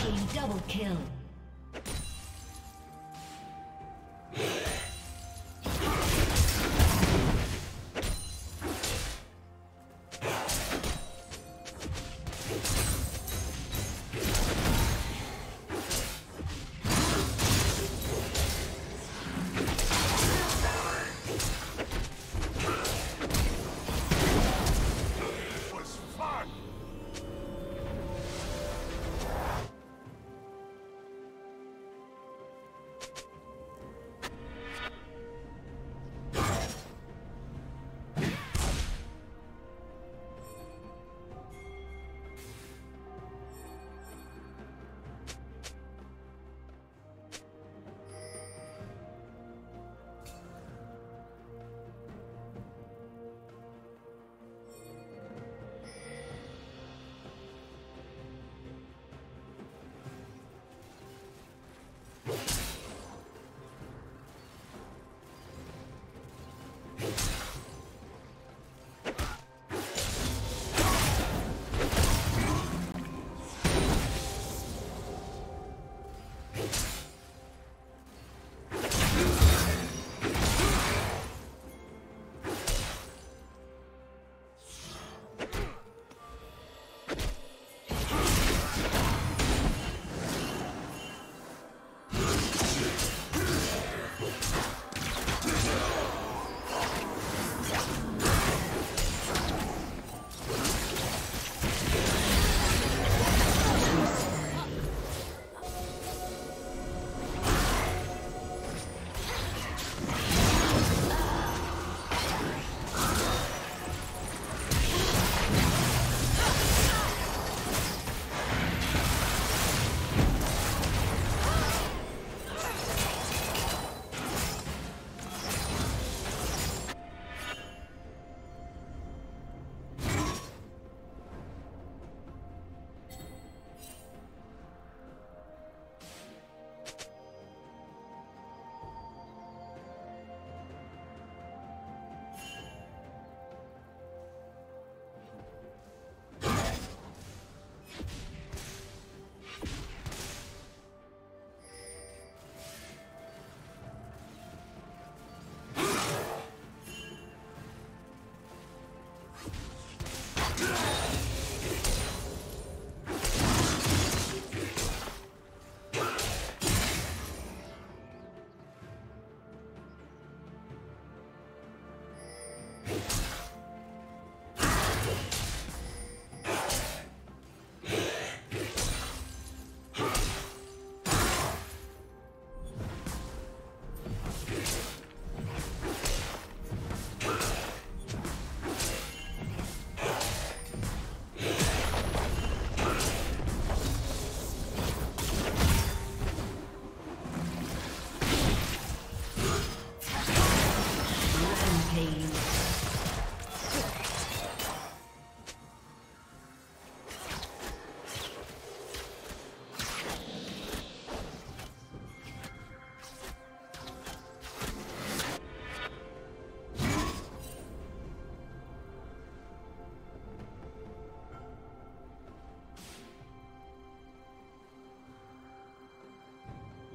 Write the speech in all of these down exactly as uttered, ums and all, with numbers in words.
team double kill.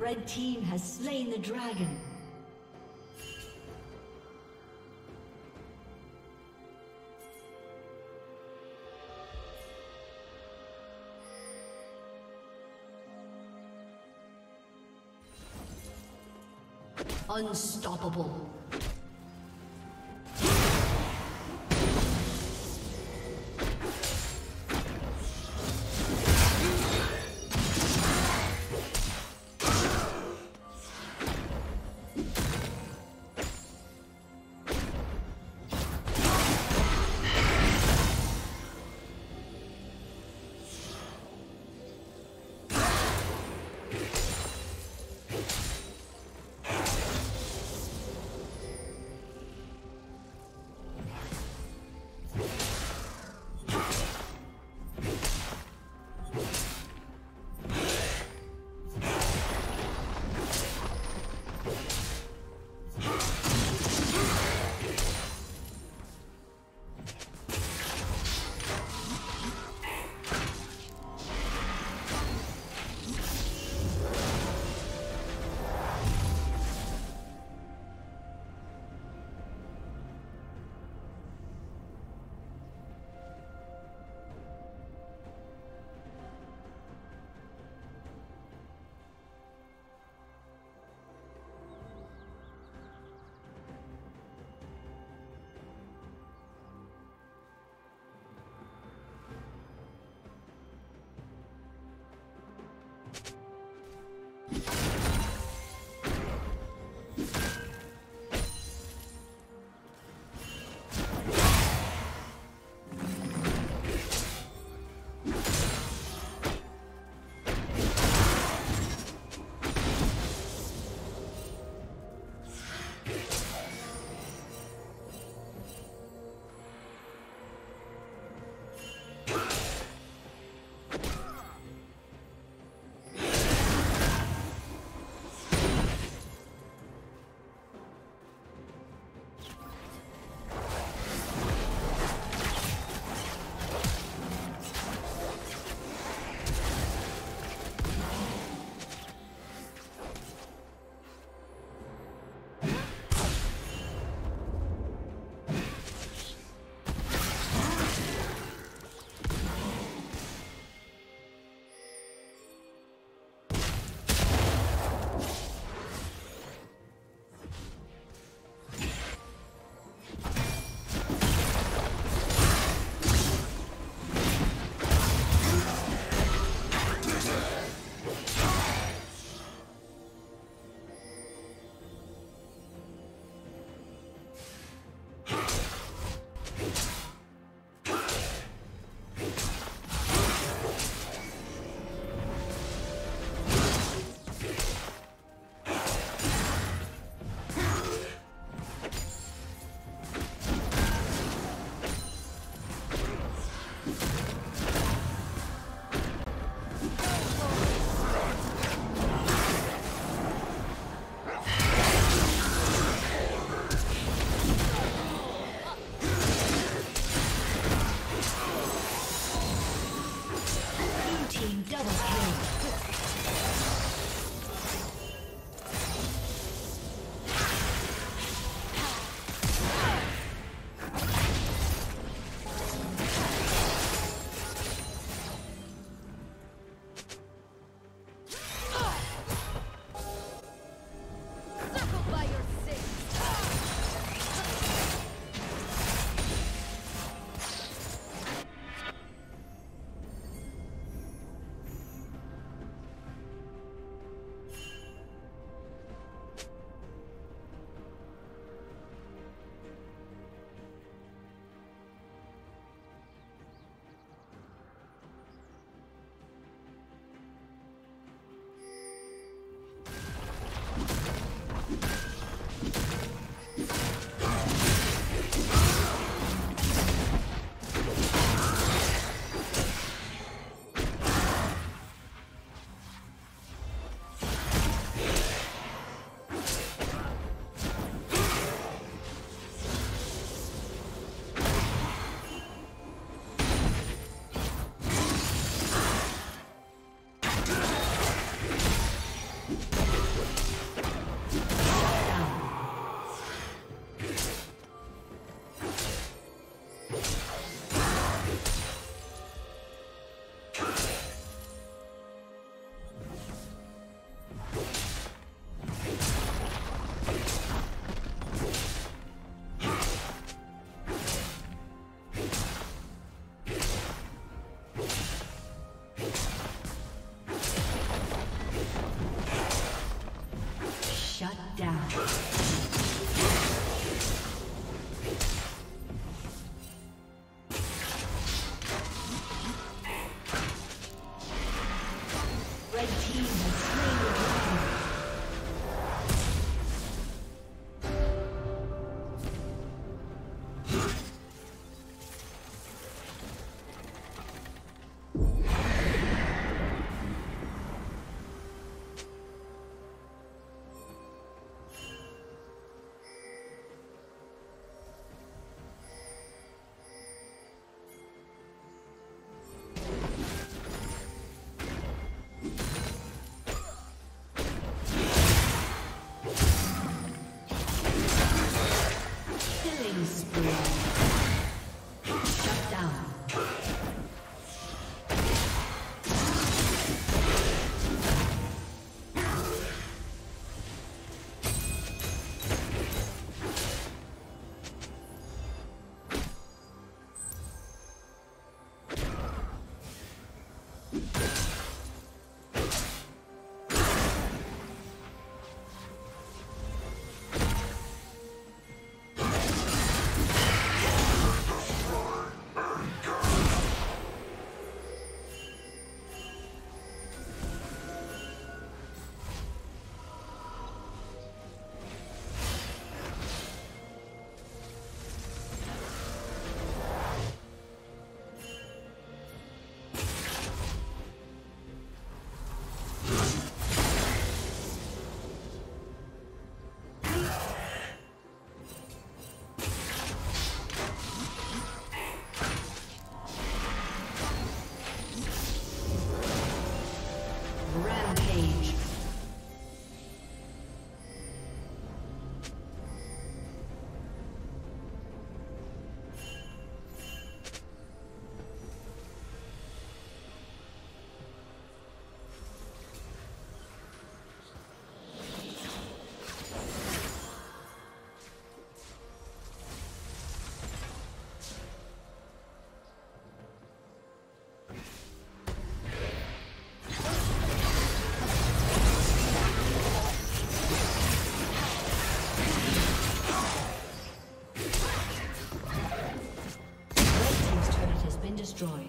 Red team has slain the dragon. Unstoppable. Rampage. Destroyed.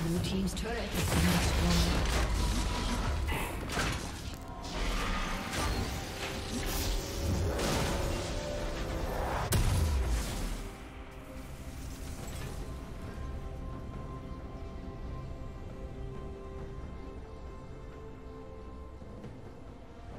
Blue team's turret has been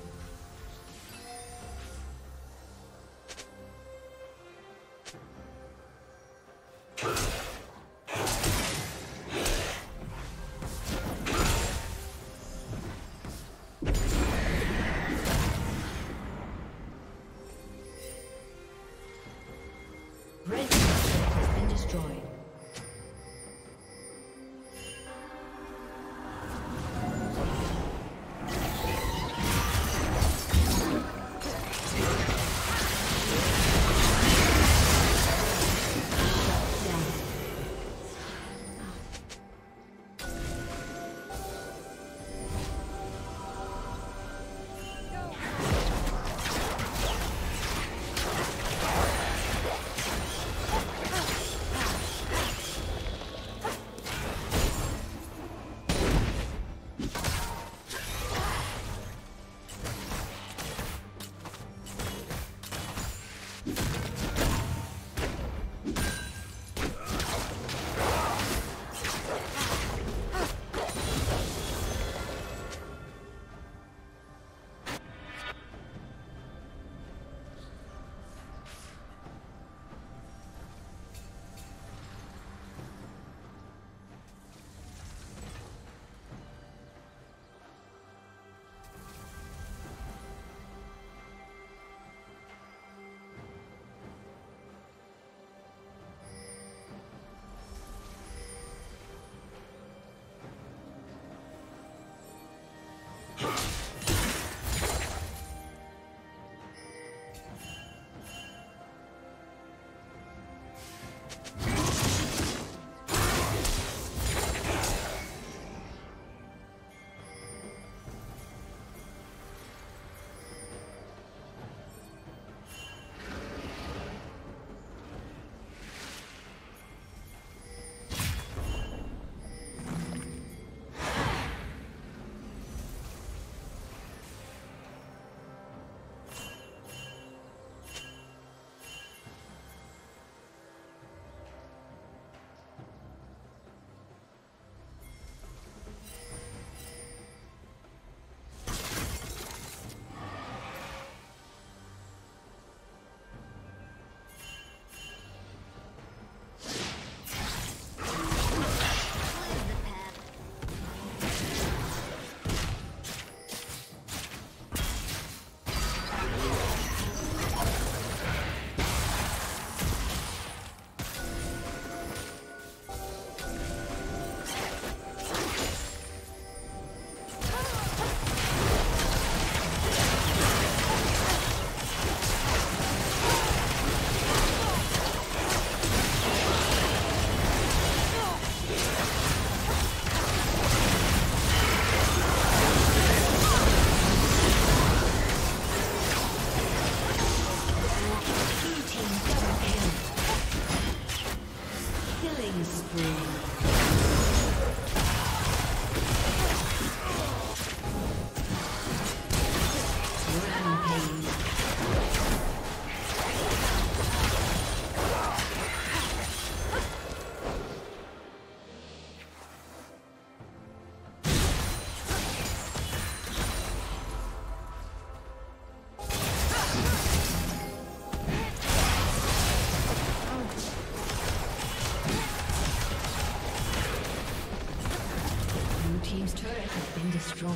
team's turret has been destroyed.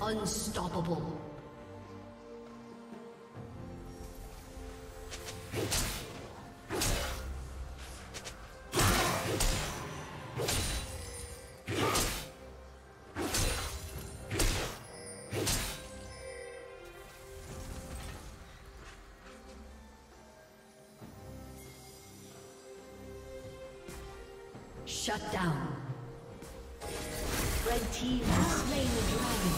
Unstoppable. Shut down. Red team has slain the dragon.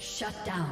Shut down.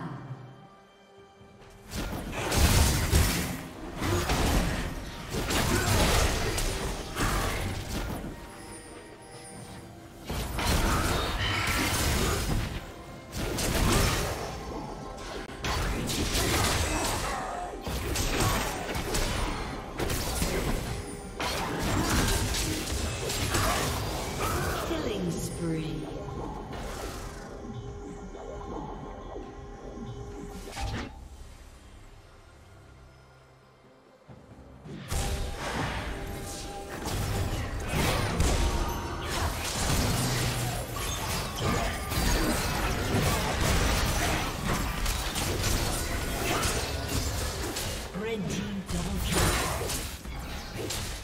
Red team double kill.